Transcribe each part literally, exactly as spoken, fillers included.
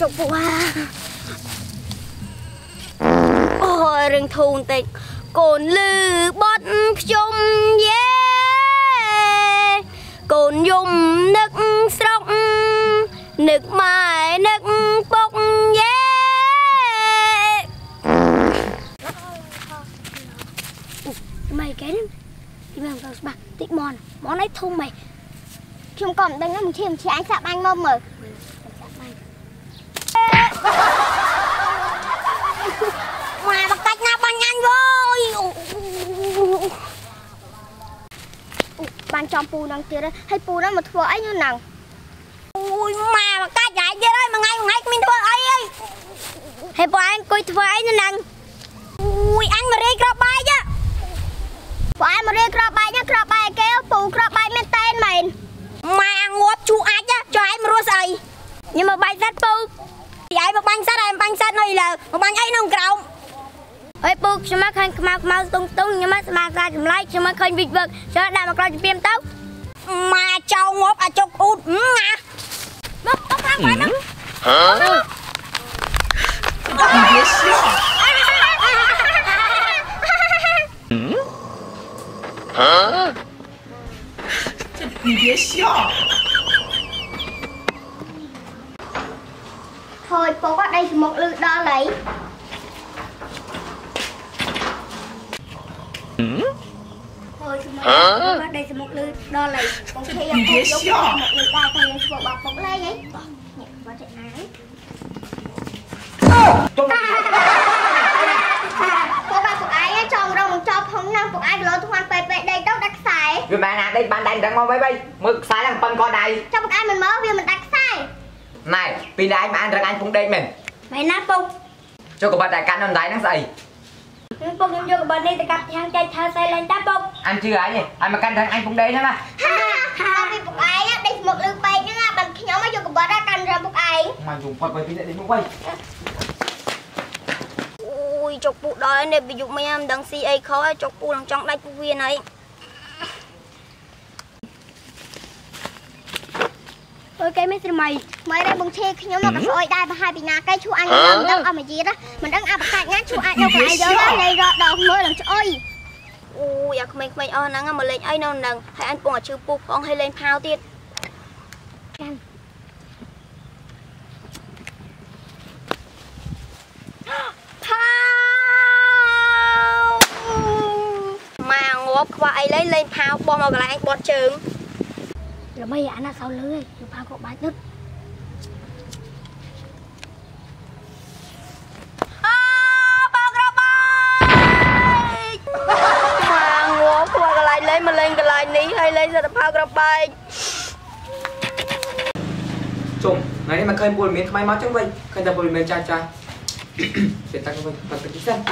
chụp qua. Ôi rừng thun tịch cồn lư bớt chung yeah. Cồn dùng nước sông nước mài nước bốc yeah. Mày cái đi mày vào bạc tích mòn món ấy thun mày chim còm đang ngắm chim chị anh sạp anh mông rồi. Mà bắt cách nào bằng anh rồi. Bạn chọn pù năng kia đấy, hay pù đó mà thua ấy như nào. Ui mà bắt cách giải kia đấy mà ngay một ngày mình thua ấy ấy. Hay pù anh coi thua ấy như nào. Ui anh mà rê crop bay chứ. Pù anh mà rê crop bay nhá, crop bay kêu pù crop bay mình tên mình. Mà ngóp chú ách á, cho anh mà rô sợi. Nhưng mà bay rất pù. Vậy mà bánh sát này, bánh sát này là một bánh ấy nông trọng. Ôi bụng, chúng ta không có màu tung tung, nhưng mà mạc ra chúng ta không có vịt vực. Chúng ta đã mặc ra chúng ta không tốt. Mà cháu ngốc à chốc út. Mất, mất thang phải mất. Hả? Hả? Chị đừng khóc. Thôi bố bắt đây thì một lượt đo lấy. Thôi thì một lượt bắt đây thì một lượt đo lấy. Còn khi em không giống như một lượt đo thì bố bắt bóng lên ấy. Nhẹ bó chạy nái. Bố bắt phụ ái ấy chồng rồng cho phóng năng phụ ái lỡ thu hoan bệt bệ đây đốc đặc xài. Vì bà nà đây bàn đành đang ngon bấy bây. Mới cực xài là một phần con này. Cho phụ ái mình mơ vì mình đặc xài. Này, vì là anh mà ăn rằng anh cũng đến mình. Mày nát không? Cho cô bật đại cán nằm đáy nắng dậy. Nhưng cô nhưng cô bật đi thì cặp thằng chạy thơ xe lên đáp không? Anh chưa ấy nhỉ, anh mà cắn rằng anh cũng đến hả mà. Ha, vì bụng ấy á, đây một lưng bay chứ là bằng khi nhóm mà dù cô bật ra cắn ra bụng ấy. Mà dùng bật bởi vì lại đến bụng ấy. Ui, chọc bụng đó ấy này, ví dụ mấy em đang xì ấy khó ấy, chọc bụng đang trong đáy bụng viên ấy. Ôi cái mấy mày mới đây bông chê khi nhóm nó có ơi đai và hai bị nà cây chú anh đang đang ở mà gì đó mình đang ăn bạc ngát chú anh đâu phải giờ đó này rồi đòn mới làm ơi ui à mình mình ơi nắng mà lên ấy nào nằng hay anh cùng ở chư phục con hay lên phao tiệt anh phao mà ngốp qua ấy lấy lên phao bom vào lại anh bọt trứng. Rồi bây giờ anh là sao lưới, rồi bao cậu bát nước. Ô, bao cậu bay. Mà ngủ qua cái lại lấy mà lên cái lại ní hay lấy ra là bao cậu bay. Trùng, ngày nay mà khơi buồn miếng máy máu chẳng vậy. Khơi ta buồn miếng chai chai. Để ta có vật vật tí sân.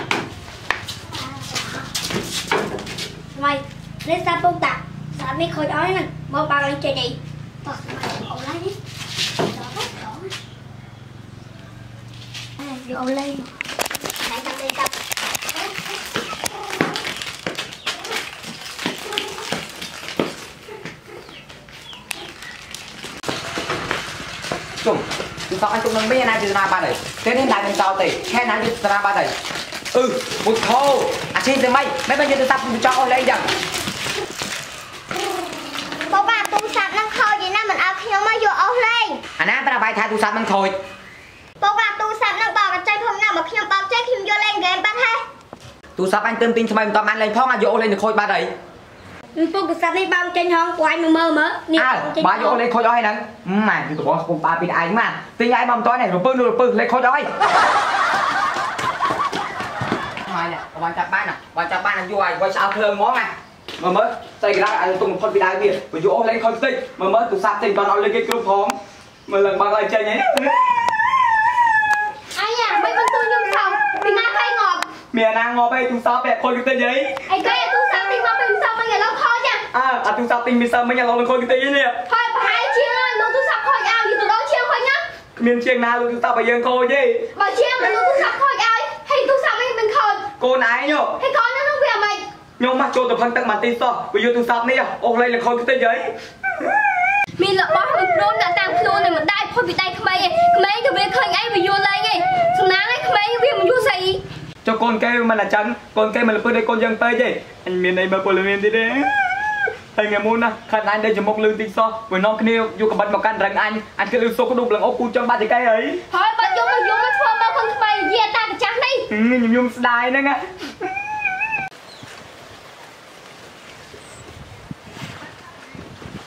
Mày, lấy ra bông tạc. Sao mấy khôi đó nè, mơ bao lên chơi đi. Tọt mà ổ lấy đi. Rồi ổ lên. Lại tập đi tập. Chủng, chúng ta anh cũng nâng mấy anh chị ra ba đấy. Thế nên lại mình tao tỉ, khen anh chị ra ba đấy. Ừ, một thô. À xin từ mày, mấy bây giờ tôi tập cho ổ lên dần. Bố bà tu sạp năng khôi vậy nên mình ở khi nó mới vô ốc lên. Anh á, bà là bài thai tu sạp năng khôi. Bố bà tu sạp năng bò và chơi không nào mà khi nó bọc chết khi nó vô lên game bắt hết. Tu sạp anh tâm tin cho mày mà tòm anh lên phong à vô lên được khôi bà đấy. Bố tu sạp này bà trên hông của anh mà mơ mơ. À, bà vô lên khôi đó hay nắng. Mà, tụi bố bà bị ánh mà. Tính ai mong tối này rồi bưng rồi bưng lên khôi đó hay. Thôi nè, bà chạp ba nè, bà chạp ba nè vô ai, quay sao thương món này. Mà mới, xây cái đá anh tung một con bị đá biệt mà vô lên con tinh mà mới tụi sạp tinh và nó lên cái cục hóm mà lần bằng lại chơi nhé. Anh à, mấy con tôi nhung sòng, mình nát bay ngọt. Mẹ nàng ngọt bay tụi sạp bẹp con cái tinh ấy. Anh cây à tụi sạp tinh mà mình sao mấy người lâu khó chứ? À, à tụi sạp tinh mình sao mấy người lâu con cái tinh ấy nè. Thôi, bà hãy chiêng ơi, nó tụi sạp khỏi ao thì tụi đó chiêng khỏi nhá. Miền chiêng nào tụi sạp bà dân cô chứ? Bà chiêng là nó tụi sạp khỏi ao, hay tụi sạp mình mình khỏi. Cô nái nhở? Hay con nó không về mình. Nhưng mà cho tụi phân tăng bản tin so với vô tụi sạp này à, ổng lên là khôi cái tên giấy. Mình là bó hình rôn đã tăng khuôn này mà đai phôi bị tay khmây ấy. Khmây thì biết khơi anh cho con cái mà là trắng, con cái mà là bữa đây con dân tây chứ anh miền này mà bồi miền đi đấy. Anh em muốn à, khăn anh đây chỉ một lương tiền so, với non kia dù có bật một căn rằng anh, anh cứ lưu số có đủ lần ốc cu cho ba thì cái ấy. Thôi bắt vô mà vô mới thôi mà không phải gì ta phải trắng đi. Nhung nhung dài nữa nghe.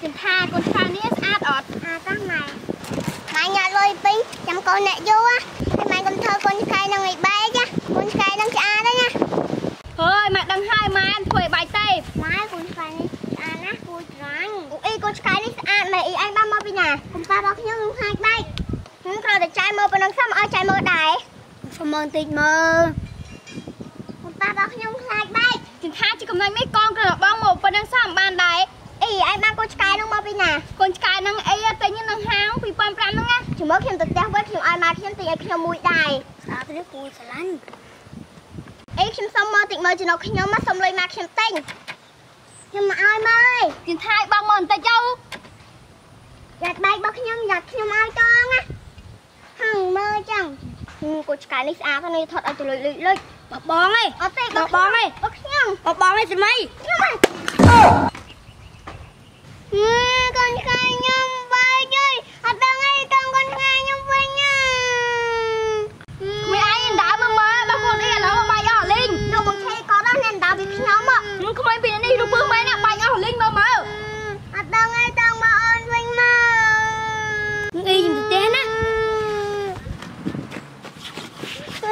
Con tha con tha ní át ọt, à các mày. Mày nhà lôi pin, chăm con nè vô á, thì mày con thơ con cây nó người bay chứ, con cây nó cha đó nha. Thôi mày đằng hai mà anh thổi bài tây. Mày con cây này. Ui con cái này à mày ý anh ba mò bên nhà cùng ba bóc nhớ luôn hai tay không còn để trai mơ bên đằng sau ở trai mơ đại không mơ tịt mơ cùng ba bóc nhớ hai tay chừng hai chỉ cầm anh mấy con còn bao một bên đằng sau bàn đại ý anh ba con cái nó mò bên nhà con cái nó ấy tên như nó háo vì quan tâm nó nghe chỉ mới khi được đeo với khi ai mà khi tịt khi mùi đại sao thế cô sẽ lăn ấy khi xong mơ tịt mơ chỉ nó khi nhớ mắt xong rồi mà khi tinh nhưng mà ai mơi tiền thai bao mòn ta châu giặt bay bao khi nhung giặt khi nhung ai cho nghe hằng mơ chẳng cô cái này sao con này thật ở từ lưỡi lưỡi lưỡi bọc bóng ấy bọc tay bọc bóng ấy bọc nhung bọc bóng ấy thì mấy con cái nhung bay chơi ở đâu ấy trong con cái nhung bay nhung mày ai nhìn đá mờ mờ bao con này là bao giờ linh đâu bọc tay có đó nên đá bị khi nhung mà không ai bị này đâu bưng mày nè bài áo linh mơ mơ ở đâu ngay đâu mà ơn linh mơ nghi dùm tụi té nè ở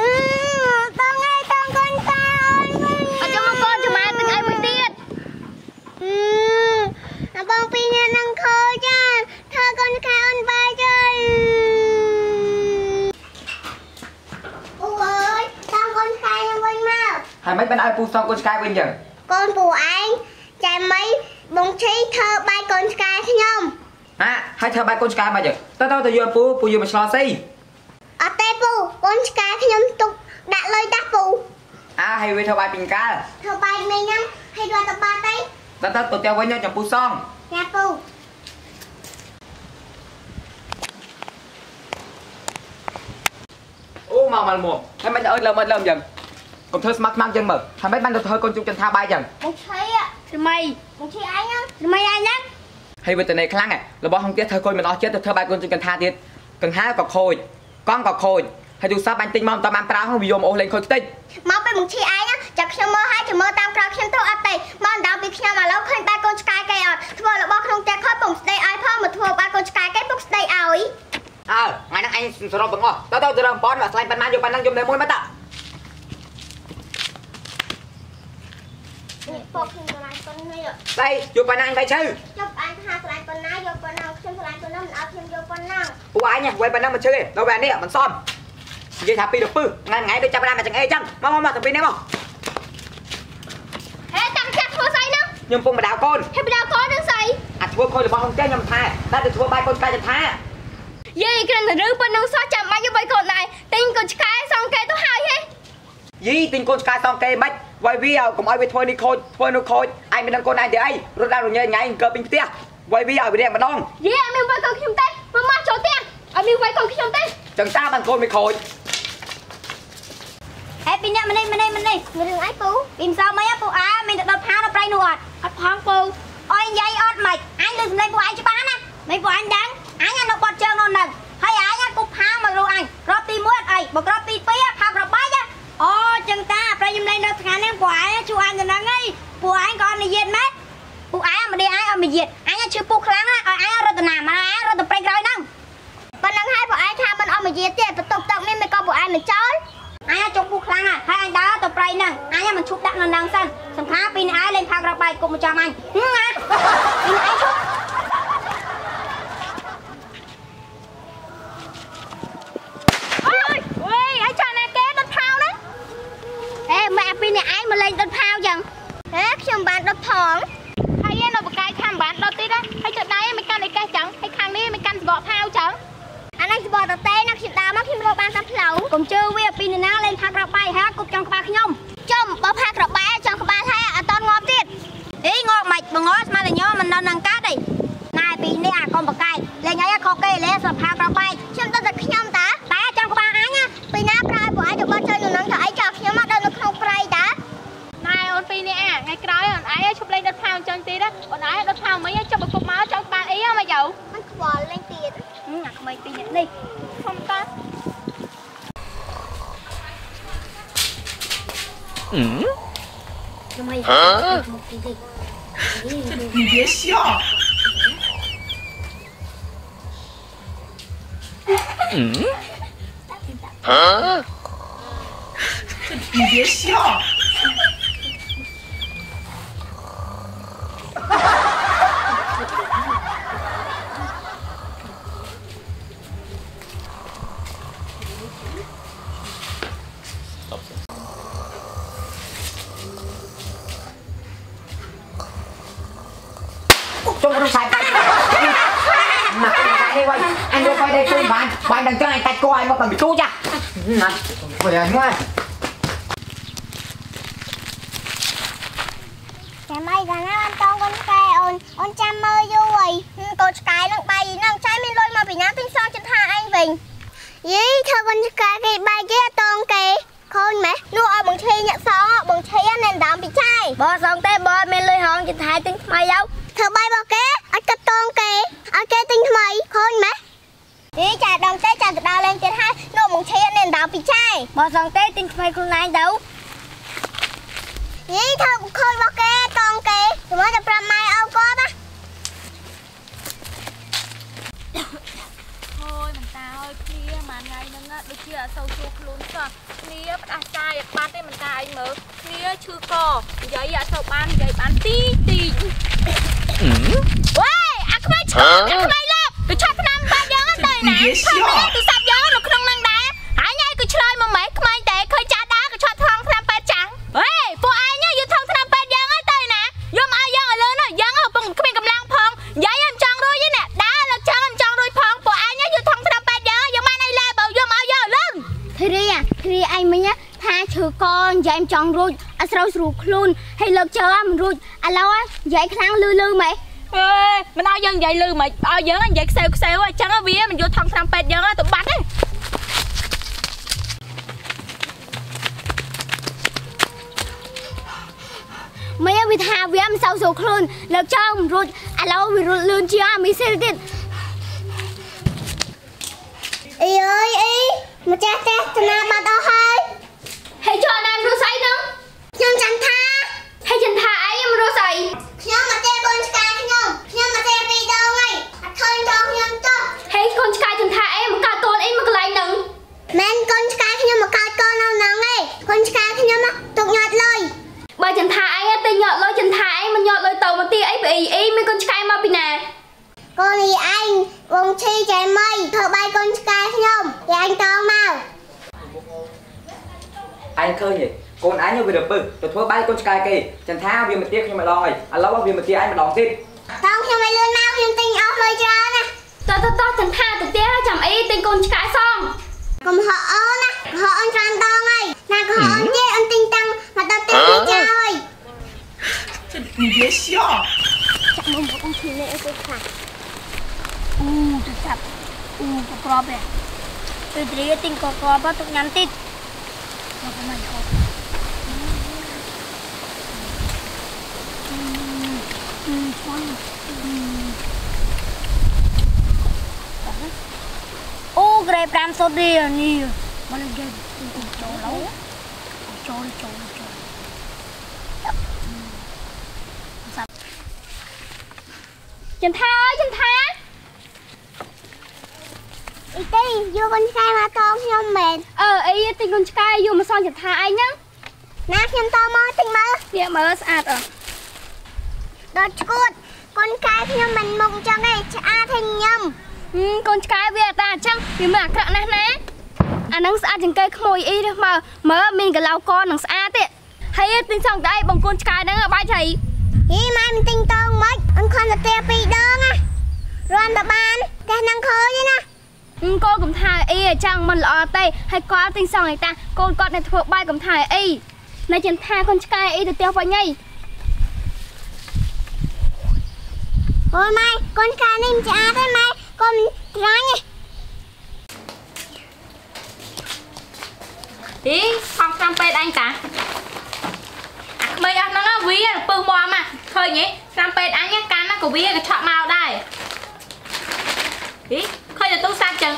đâu ngay đâu con ta ơn linh ở trong con cho mà từng ai mới tiệt ở bông pin nhà năng khơi cha thơ con khai ơn bài chơi ôi đâu con khai ơn linh mơ hai mấy bên ai phu xong con khai bên giờ con bù anh chạy mấy bông trí thơ bay con sky thế nhông à hai thơ bay con sky mà giờ tao tao tao vô pù pù vô mà xò xí ở tây pù con sky thế nhông tục đã lời đáp pù à hay với thơ bay bình cá thơ bay mình nhá hay đoàn tập ba tây tao tao tụi tao với nhau chồng pù son nhà pù ô màu màu mồm hay mấy ơi lầm ơi lầm dần còn thơ smart mang chân mở thằng mấy ban đầu thơ con chung chân tha bay dần một thấy ạ mày một thấy anh á mày anh á hay về từ này khăng này là bọn không tiếc thơ coi mình nói chết thơ bay con chung chân tha tiệt cần há cọc khôi con cọc khôi hay dù sao anh tinh mong tao mang prao không bị dồn ổ lên khôi tinh máu bên một thấy anh á chặt khi mơ hai chữ mơ tam prao khi tôi ăn tay mong đào bị khi mà lâu khơi bay con sky cây ọt thua là bọn không tiếc khơi bụng đây ai phong mà thua bay con sky cái bụng đây ảo ý à ngày nắng anh sờ bụng ngọ tao tao từ đồng bọn và slime ban mang vô ban đang dùng để môi mắt tao đây vô con anh bay chơi giúp anh hai con anh con nai vô con nào xem con anh con nó mình áo thêm vô con nào của anh nhỉ quay bên năm mình chơi đi đâu bạn đi ạ mình son dây thả pi được pư ngày ngày đây chăm ra mà chẳng ai chăm mau mau mà thằng pin đấy không hết tăng chặt thua say nữa nhưng phong mà đào con hay bị đào con nữa say à thua coi được bao không chơi nhầm tha đã được thua bay con cay nhầm tha dây cái này rứa bên đâu sao chạm bay như vậy còn này tin con cái xong cái tôi hai hết dây tin con cái xong cái bách vậy bây giờ cũng ai về thôi đi khôi thôi nó khôi ai mình đang con ai thì ai rồi ra rồi nhảy nhảy cờ bình tiếc vậy bây giờ bị đèn mà đông gì em mình quay con khiêm tây mà ma chỗ tiếc em mình quay con khiêm tây chẳng sao bằng con mình khôi em pin nhá mình đây mình đây mình đây người đừng ái phú pin sao mấy phú à mình đã đập há đập ray nuột đập hang phú ôi dây ớt mạch anh đừng lên của anh cho bán nè mấy của anh đáng anh anh nó quạt trơn non nần hay anh anh cục há mà luôn anh rót ti muối ấy bọc rót ti pía thao rót bái á ô chân ta phải dùng lên đâu thằng em của anh chú anh rồi nó ngay của anh còn này diệt mất của ai mà đi ai mà diệt anh chưa buộc lắm á ai rồi từ nào mà ai rồi từ bay rồi đâu bên đang hai của ai tham bên ông mà diệt thì phải tục tặng nên mới có của ai mình chơi ai trong buộc lắm à hai anh đó từ bay nè ai mà chụp đặng nó đang sân sân khá pin ai lên thang ra bay cùng một chồng anh pin ai chụp mẹ pin này ai mà lên đốt phao dần thế chồng bạn đốt thỏng hay em nó một cái khăn bạn đốt tít á hay chỗ này mình căn này cái trắng hay khăn này mình căn bỏ phao trắng anh ấy bỏ tờ té nó chịu đau mất khi mà bạn sắp lẩu cũng chưa về pin này nó lên thang rập bay hả cục trong ba nhung chồng bỏ thang rập bay trong ba hai à toàn ngọt tít ý ngọt mạch mà ngọt mà là nhớ mình nó nâng cao 嗯？啊？你别笑。嗯？啊？你别笑。Chúng tôi sai tay mà anh quay anh đưa quay đây tôi mà anh đừng cho anh tay coi mà còn bị cú nha này quay anh ơi cái mai gần anh con con cái ôn ôn trăm mơ vô rồi con cái đang bay gì đang trái mình lôi mà bị nhát tinh son trên thang anh bình gì thằng con cái cái bay cái con cái khôn mẹ nuôi ở bằng thi nhận son bằng thi nên đạm bị chai bò xong tay bò mình lôi hòn trên thang tính mày đâu thưa bay bao kế, ở cặp con kì, ở cái tinh mày, khôn má. Đi chả đồng té chả từ đầu lên trên hai, nô mùng xe nên đào bị chai. Bỏ dòng té tinh mày con này đâu? Đi thưa khôn bao kế, con kì, tụi mới tập làm mai ao có ba. Thôi mình ta hơi kia mà ngày nâng á, đôi khi ở sâu chuột luôn cơ. Kia bắt ăn chai, ba tên mình ta anh mở, kia chưa co, giấy ở sâu ban, giấy bán tí tí. Uầy, anh không ai chụp, anh không ai lợp. Tôi chụp năm ba gió ở đây nè. Thôi mấy tôi sạp gió rồi không năng đá. Hãy nhai cứ chơi mà mấy không ai để khơi chá đá. Cứ chụp thông năm ba trắng. Uầy, phụ ai nhớ dù thông năm ba gió ở đây nè. Dù mà ai gió ở lớn rồi, gió ở bụng không biết cầm lăng phong. Giấy em chọn đôi với nè, đá là chọn em chọn đôi phong. Phụ ai nhớ dù thông năm ba gió, dù mà này là bầu dù mà ai gió ở lớn. Thì đi à, thì đi anh mới nhá. Tha chữ con, giấy em chọn rồi. Anh sẽ rụt luôn. Hay lợp chờ em rồi. Anh lâu á, giấy khăn lư lư mày. Ê, mình nói dân vậy lư mày, ôi dân anh vậy xèo xèo á, chẳng có vía mình vô thông tham pet dân á, tụi bánh á. Mấy á vì tha vía em sao sổ khôn, lợp chờ em rồi. Anh lâu vì rụt lươn chìa em bị xèo tiệt. Ý ơi, ý, mà cha chết, thằng nào mà đau hơi. Hãy cho anh em rút xoay nữa. Nhưng chẳng tha. Hãy chẳng tha ấy em rút xoay. Nhưng mà cha con Sky không. Nhưng mà cha đi đâu ngay. Thôi đâu nhưng cho. Hãy con Sky chẳng tha ấy mà cả con ấy mà lại nâng. Mẹn con Sky nhưng mà cả con nào nâng ngay. Con Sky nhưng mà tục nhọt lời. Bởi chẳng tha ấy tên nhọt lời chẳng tha ấy mà nhọt lời tàu mà tia ấy bị ý mấy con Sky mà bị nè. Con thì anh vùng chi trái mây thợ bay con Sky không. Thì anh to mau. Anh khơi nhỉ? Con ái nhau vì đập bự, rồi thua bay con Sky kì. Chẳng tha vì mà tiếc nhưng mà lo rồi, anh lâu vì mà tiếc anh mà đóng tiếp. Không nhưng mà lươn mau nhưng tình ông lời cho nè. Tôi tôi tôi chẳng tha tôi tiếc chẳng ý tình con Sky xong. Còn họ ơn á, họ ơn cho anh to ngay, nào có họ ơn nhé anh tình tăng mà tao tiếc đi cha ơi. Chị biết sao? Chẳng mong một ông thuyền lễ tôi phải. U tôi sập, u tôi cọp này, tôi thấy tình cọp cọp tôi nhắn tin. Nó có mày không? Ô, cái này bám sốt đi à nè. Mà nó gây tụi cháu lâu. Cháu đi cháu đi cháu. Trần Tha ơi, Trần Tha. Ý tí, vô con Sky mà to không mệt. Ờ, ý tí con Sky vô mà son Trần Tha anh nhá. Nà, nhầm to mơ, tính mơ. Dạ mơ, sạch à. Đó chút, con cái nhưng mình mong cho ngày trả thành nhầm. Ừ, con cái về ta chăng, vì mà khẳng nát nát. À nâng xa chẳng cây khmôi y được mà. Mớ mình cái lau con nâng xa tệ. Thấy tính xong đây bằng con cái đang ở bài thầy. Ý mai mình tinh tông mất, anh con là tê bì đơn á. Rồi anh bà bán, cái năng khơi đi nè. Ừ, cô cũng thầy y ở chăng mình lọ tê. Hay có tính xong này ta, cô con này thuộc bài cũng thầy y. Này chẳng thầy con cái y được tiêu vào nhây. Ôi mai, con cá này mình trả thôi mai, con mình ra nhỉ. Đi, không xong bê anh ta. À, bây giờ nó nó ví là bưng bò mà. Thôi nhỉ, xong bê anh nhé, cá nó có ví là cái chọn màu đây. Đi, khơi giờ tôi sao chừng.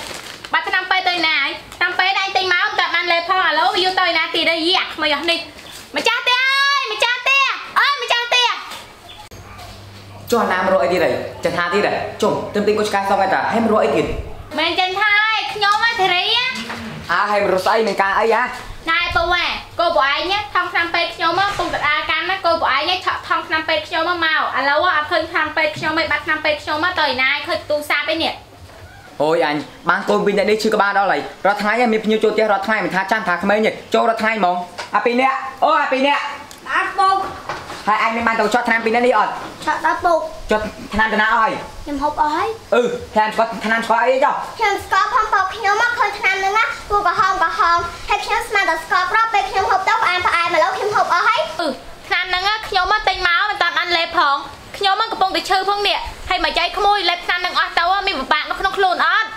Bắt xong bê tôi này, xong bê anh tính máu, tập ăn lê phong ở lỗ vô tôi nè, thì đây gì ạ, bây giờ đi. Mà cha tê ơi, mà cha tê, ơi mà cha tê. Cho nam rồi đi này, chân tha đi này. Chung, tâm tin có cái xong ai ta, hay rồi đi. Mình chân tha, nhóm ai thì đấy á. À hay rồi sai mình ca ấy á. Này bố à, cô của ai nhé, thông tham pê nhóm á, không được ai can á, cô của ai nhé, thông tham pê nhóm á màu. À lâu á, khơi tham pê nhóm ấy bắt tham pê nhóm á tới nay khơi tu xa bên nè. Ôi anh, bán côn pin đã đi chưa các ba đó này, ra thái em mình nhiều chỗ tiền ra thái mình thả chăn thả mấy nhỉ, cho ra thái mong, à pin nè, ôi à pin nè, đáp bụng, hai anh mình mang tàu cho tham pin đã đi ẩn, cho đáp bụng, cho tham cho nào ơi, em hộp ơi, ừ, tham có tham có ấy cho, tham có phong bọc nhớ mắc hơn tham nữa á, cô có hòm có hòm, hay nhớ mà đặt có đó bên nhớ hộp tóc anh phải ai mà lâu nhớ hộp ở ấy, ừ, tham nữa á, nhớ mắc tinh máu mình toàn ăn lép hỏng. ខ្ញុំមកកំពុងតែឈឺផងនេះហើយមកចៃក្មួយលេបឆ្នាំនឹងអស់ទៅមានពិបាកនៅក្នុងខ្លួនអត់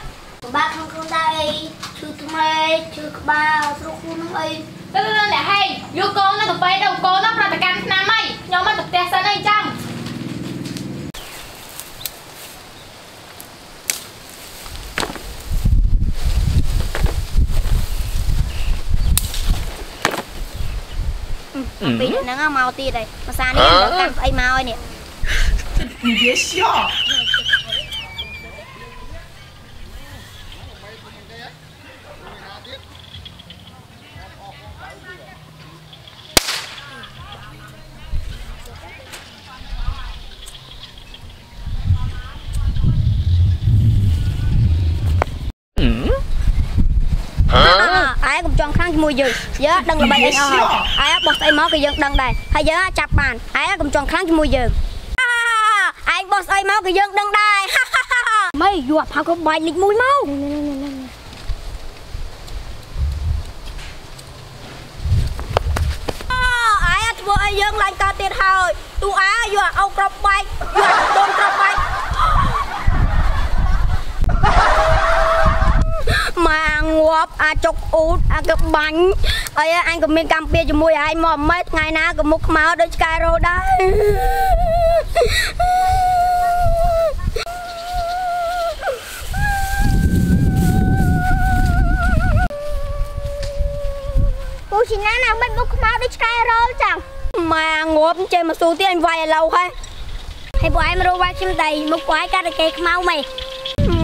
ពិបាកអីទេខ្ញុំមកកំពុងតែឈឺផងនេះហើយមកចៃក្មួយលេបឆ្នាំនឹងអស់ទៅមានពិបាកនៅក្នុងខ្លួនអត់អត់ទេខ្ញុំមកកំពុងតែឈឺផងនេះហើយមកចៃក្មួយលេបឆ្នាំនឹងអស់ទៅមានពិបាកនៅក្នុងខ្លួនអត់ 你别笑。嗯？啊！哎，我们装腔子មួយយើងយើងដឹងល្បិចអីអស់ហើយអាយបោះស្អីមកក៏យើងដឹងដែរហើយយើងចាប់បានអាយខ្ញុំចង់ខាំងជាមួយយើង anh boss ấy máu cái dân đăng đài mấy vua pháo có bài lịch mũi máu ai ăn vua ấy dân lại ta tiền hồi tu á vua ông cọp bay vua đôn cọp bay mà ngọp à chọc út à cọp bánh ấy anh cũng miên cam bia cho mùi ai mò mệt ngày nào cũng múc máu đôi cái rồi đấy. Cô chỉ nói là mình bốc máu đi chơi rồi chẳng mà ngộp chơi mà xu tiết anh vay lâu thôi hay bố em rồi vay chim đầy một quái cá được kẹt máu mày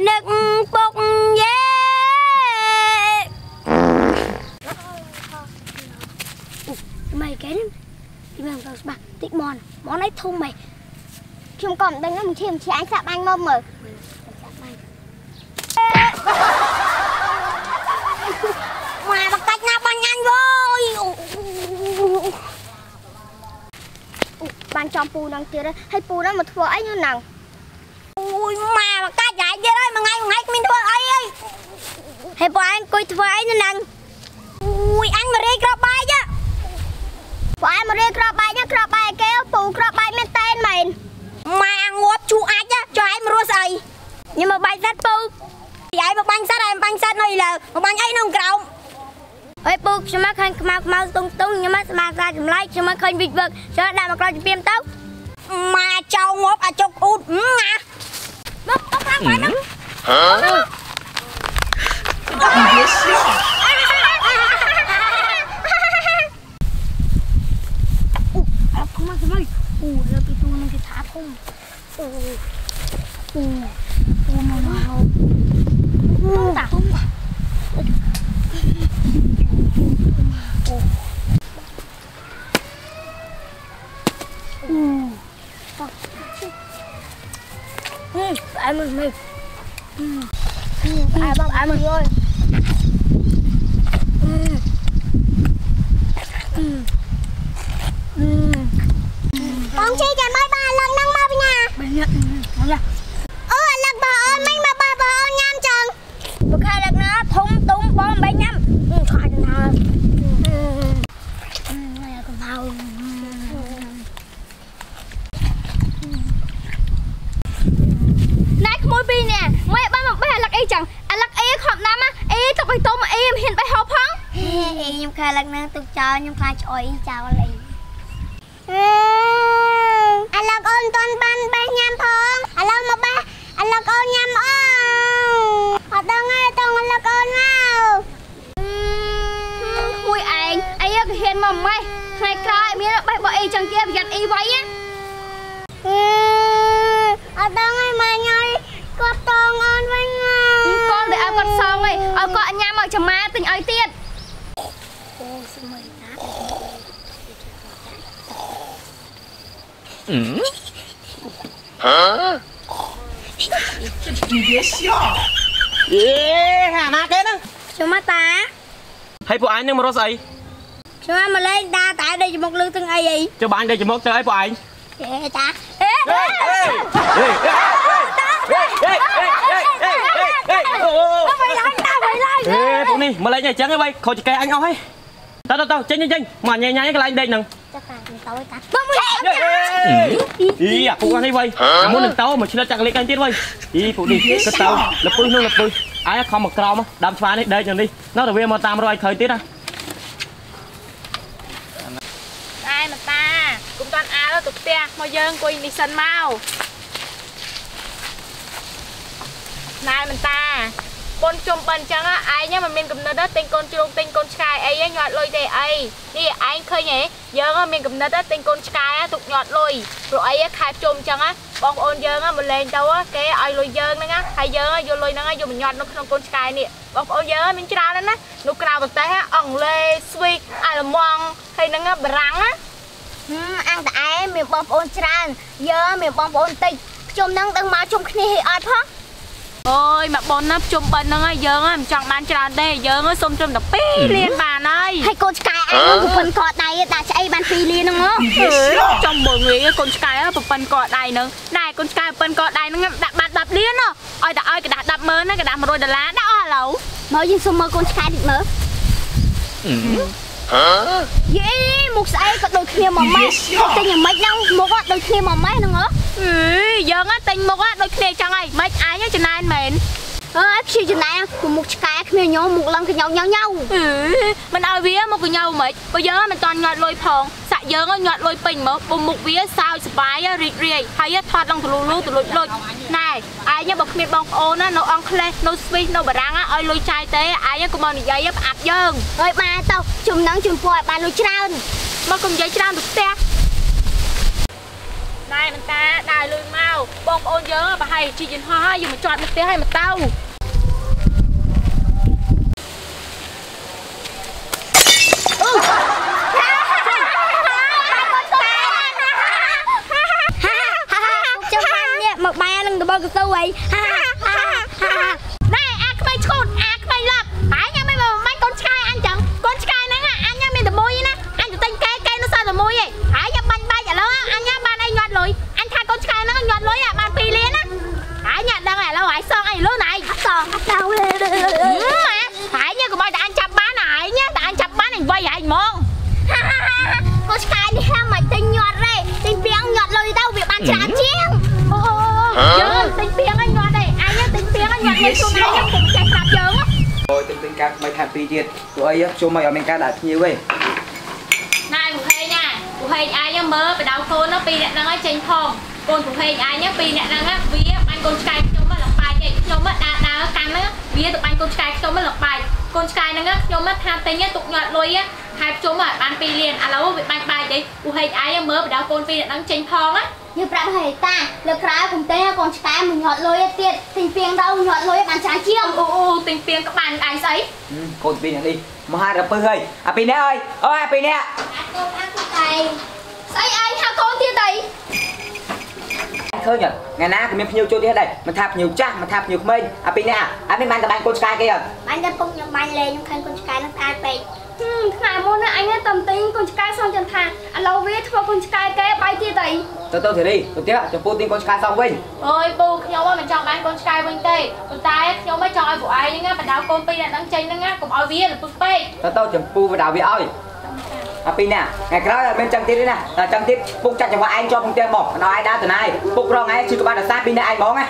nước bốc yeah mày cái này đi làm tao bạc tịt mòn món ấy thun mày chung còn đây nó mình chìm chỉ anh sạp anh mông mở mà bằng cách nào bằng nhanh vơi ban trong pù năng kia đấy hay pù đó mà thua ấy như nào ui mà bằng cách giải kia đấy mà ngay ngay mình thua ấy ấy hay pù anh coi thua ấy như nào ui anh mà đi cướp bay chứ pù anh mà đi cướp bay nhá cướp bay kêu pù cướp bay miền tên mình mà ăn ngót chú ai chứ cho anh mà rút ấy nhưng mà bay rất pù vậy mà băng sát em băng sát này là một băng ấy nông cào ấy buộc cho má khơi mau mau tung tung nhưng mà mà ra chấm lại cho má khơi vịt vợt cho đà mà coi phim tóc mà trâu ngóp à trâu út ngà bốc bốc ra ngoài nó hả không mà cái này ủa là bị tôi nó cái thả không ủa ủa ủa mà mau không tả không tả ai mừng mày ai bông ai mừng ơi con chi chả mới ba lần nâng mau nhà ơ lần bà ơi mình mà ba bà ơi nham chừng bực hai lần nữa thúng túng bom bay nhâm khỏi thằng nào thì nhung khai lần nương tụt cho nhung khai trời chào lại. Anh là con toàn ban ba nhám phong. Anh là một ba. Anh là con nhám ông. Họ đang nghe tôi anh là con nào? Ui anh, anh ấy hiền mầm ngay. Ngày khai biết là bay bỏ y chẳng kia giặt y váy á. Họ đang nghe mà nhoi có con ơn với nhau. Con để ăn con xong rồi. Ở con nhám ở chả má tình ấy tiệt.嗯？啊！你别笑！耶，干嘛去呢？什么打？还不安宁么？罗塞？什么么嘞？打打的就木路等哎哎。就帮的就木等哎不安。耶打！哎哎哎！哎哎哎！哎哎哎！哎哎哎！哦！回来，回来！哎，不呢，么嘞？你讲哎喂，靠几个安好嘿？到到到，nhanh nhanh nhanh, mà nhẹ nhàng cái lại đây nè. Ý à, phụ anh đi vậy. Muốn được tao mà chỉ là chặt lấy cái tiết vậy. Ý phụ đi, cái tao là pui luôn là pui. Ai không mặc tròn á, đâm phá đấy đây rồi đi. Nó là về mà tam rồi thời tiết à. Ai mà ta cũng toàn á đó tụt tia, môi dương của đi sân mau. Này mình ta. Con chôm bần chẳng á, ai nhá mà mình cầm nơ đất tinh con chung tinh con sky ấy á, nhọt lôi dây ấy. Đi anh khơi nhé, dường á mình cầm nơ đất tinh con sky á, thuộc nhọt lôi. Rồi ấy á, khai chôm chẳng á, bọn ôn dường á, mình lên đâu á, cái ai lôi dường nâng á, hay dường á, vô lôi nâng á, vô mình nhọt nó không con sky nè. Bọn ôn dường á, mình chứ ra nâng á, nụ cào vật tế á, ổng lê, suy, ai là mong, hay nâng á, bà răng á. Ăn tại mình bọn ôn chứ ra, dường mình bọn ôn tinh, chôm nâng đừng mà chung khi ai phá. Ôi mà bọn nó chung bên nó ngay dơn á, mình chọn bán tràn đây, dơn á xung trong đập pí liên bàn ơi. Hay con Sky ăn nó của phần cọt này đã chạy bán pí liên đúng không? Trong mọi người con Sky á của phần cọt này nữa. Này con Sky phần cọt này nó đặt bàn đập liên đó. Ôi đã ơi cái đã đập mớ nó cái đã mà rồi đã lá đã hả lẩu. Mới nhưng xung mơ con Sky định mớ. Hả? Dĩ một sợi có đôi kia mà mấy. Tên nhà mấy đâu, một á đôi kia mà mấy nữa. Ừ, dơn á tên một á đôi kia chẳng ai, mấy ai nhá trên này anh mến. Ờ, khi trên này của một cái kia nhau một lần cái nhau nhau nhau. Ừ, mình ơi vía một cái nhau mấy. Bây giờ mình toàn nhọt lôi phòng, xạ dơn á nhọt lôi pình mà bùng một vía sao sờ bái á rì rì, hay á thoát lòng từ lù lù từ lột lột. Này, ai nhá bọc miệt bọc ôn á, nó ong khle, nó svi, nó bà răng á, ơi lôi chai tế, ai nhá của mòn dây á ạp dơn. Ơi ba tao, chùm nắng chùm phôi ba lôi tràn. Mà cùng dây tràn được xe. Này mình ta, đài lôi mau, bọc ôn dơ bà hay, chị dình hoa hay, dù mà chọn được tế hay mà tao. Hãy subscribe cho kênh Ghiền Mì Gõ để không bỏ lỡ những video hấp dẫn. Anh chẳng con trai nắng à, anh nhá mình từ môi nè, anh từ tay cây cây nó sao từ môi vậy? Hãy nhập bánh bay giả lâu á, anh nhá ban anh nhọt lối, anh khai con trai nó nhọt lối à, ban phi liên á, hãy nhận đang là lâu hãy son anh lối này, son sao lên, hãy nhá của mày đã anh chập bán này nhá, đã anh chập bán anh vay anh mong. Con trai đi ha mày tay nhọt đây, tay biếng nhọt lối đâu bị ban chán chiếng. Dường tính tiếng anh ngọt đây, ai nhớ tính tiếng anh ngọt lên xuống này nhớ cũng chạy sạp dường á. Rồi tính tính các mày thảm phí diệt, tụi ấy á, chúng mày ở mình ca đã nhiều ấy. Này cụ hê nha, cụ hê ai nhớ mơ, bà đau khôn á, bì nẹ năng á chênh phòng. Còn cụ hê ai nhớ bì nẹ năng á, vì á, bánh con Sky nhóm á lọc bài kệ, nhóm á đá đá á cắn á, vì á tụi bánh con Sky nhóm á lọc bài. Con Sky năng á, nhóm á tham tính á, tụi nhọt lôi á, hai chúng á, bán phi liền, à lâu bị bánh bài đấy, cụ hê ai nhớ mơ, bà đau khôn phi nẹ năng chênh phòng á. Như bạn hãy ta, lực ra cùng tế còn cái mình nhọt lôi tiệt, tình phiền đâu nhọt lôi bàn trái chiêng. Ô ô tình phiền các bạn ai sấy. Ừ, còn pin đi. Mà hai đập bơ hơi. À pin nè ơi. Ôi pin nè. Con ăn cái này. Sấy ai ha con tiệt đấy. Khơi nhỉ. Ngày nãy cũng nhiều chỗ đi hết đây, mà thạp nhiều chắc, mà thạp nhiều mình. À pin nè. À pin ban ta ban con Sky kia rồi. Ban ta không nhầm ban lên nhưng khen con Sky nó ai vậy. Ừ, ngày môn á anh á tầm tính con Sky xong chân thang. Anh lâu viết cho con Sky kia bay tiệt đấy. Tao tao thử đi, tụi tiếp ạ, cho cô tin con Sky xong Vinh. Ôi bù, nhóm ơi, mình chọn bán con Sky Vinh tê. Tụi ta ấy, nhóm mới cho ai của ai nhưng á, bà đào con Pin là đăng chênh nâng á, cũng ôi vía là phương Pê. Tao tao chẳng phu và đào vía ơi. À Pin nè, ngày cái đó là bên trăng tiếp đấy nè. Là trăng tiếp, phúc chắc chẳng qua anh cho phương tiên một. Nó ai đá từ nay, phúc rong ấy, chứ tụi ba đã xa Pin nè, anh bóng á.